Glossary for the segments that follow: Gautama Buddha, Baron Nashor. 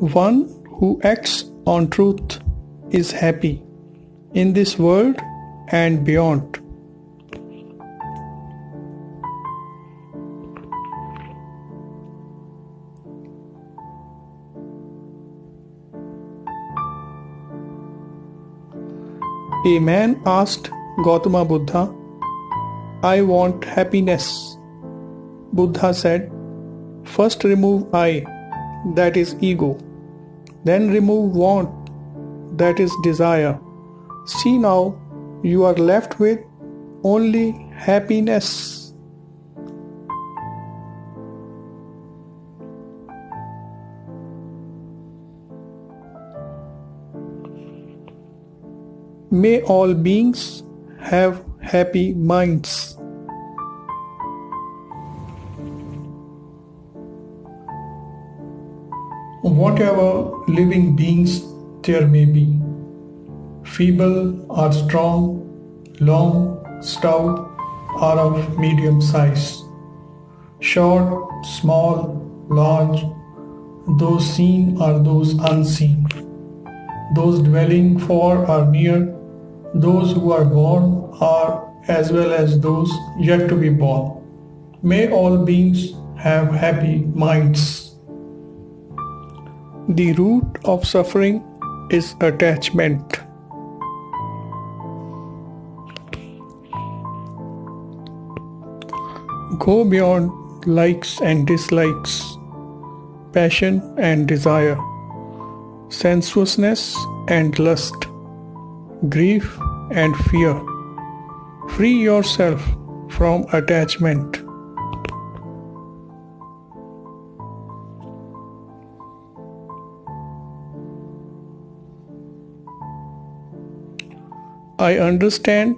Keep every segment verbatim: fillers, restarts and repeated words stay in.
One who acts on truth is happy in this world and beyond. A man asked Gautama Buddha, "I want happiness." Buddha said, "First remove I, that is ego. Then remove want, that is desire. See now, you are left with only happiness." May all beings have happy minds. Whatever living beings there may be, feeble or strong, long, stout, or of medium size, short, small, large, those seen or those unseen, those dwelling far or near, those who are born are as well as those yet to be born, may all beings have happy minds. The root of suffering is attachment. Go beyond likes and dislikes, passion and desire, sensuousness and lust, grief and fear. Free yourself from attachment. I understand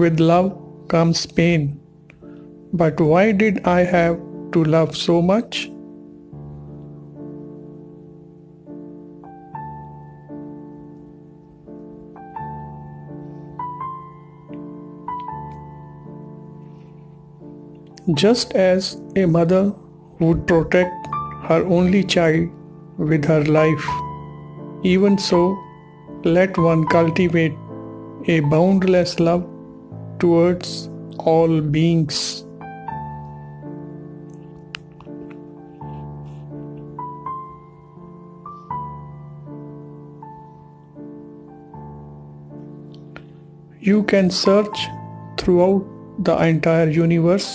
with love comes pain, but why did I have to love so much? Just as a mother would protect her only child with her life, even so, let one cultivate a boundless love towards all beings. You can search throughout the entire universe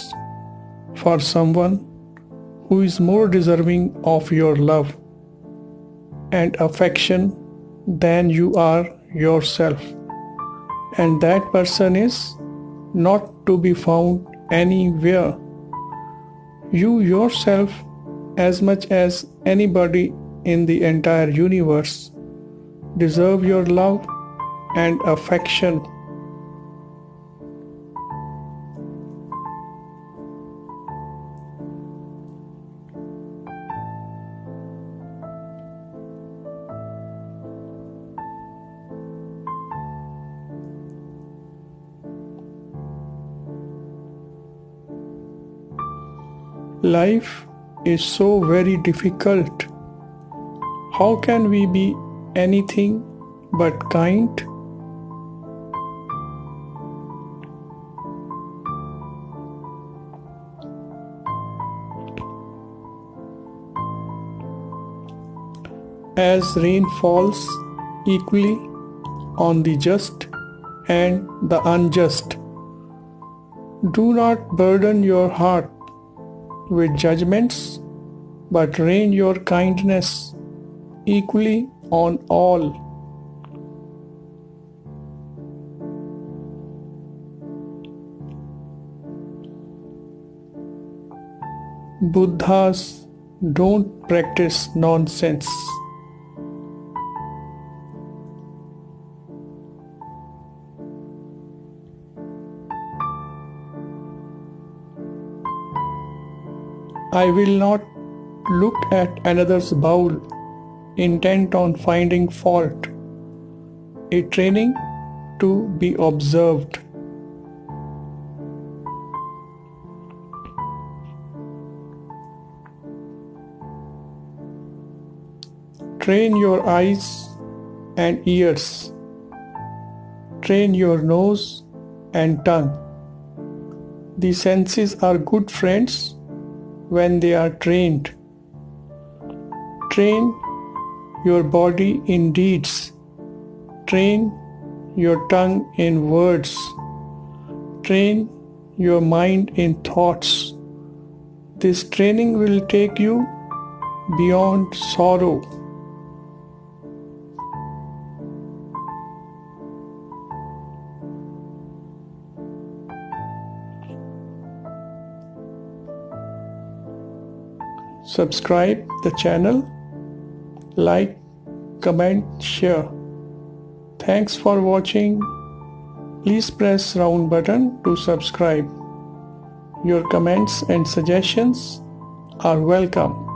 for someone who is more deserving of your love and affection than you are yourself, and that person is not to be found anywhere. You yourself, as much as anybody in the entire universe, deserve your love and affection. Life is so very difficult. How can we be anything but kind? As rain falls equally on the just and the unjust, do not burden your heart with judgments, but rain your kindness equally on all. Buddhas don't practice nonsense. I will not look at another's bowl, intent on finding fault. A training to be observed. Train your eyes and ears. Train your nose and tongue. The senses are good friends when they are trained. Train your body in deeds. Train your tongue in words. Train your mind in thoughts. This training will take you beyond sorrow. Subscribe the channel, like, comment, share. Thanks for watching. Please press round button to subscribe. Your comments and suggestions are welcome.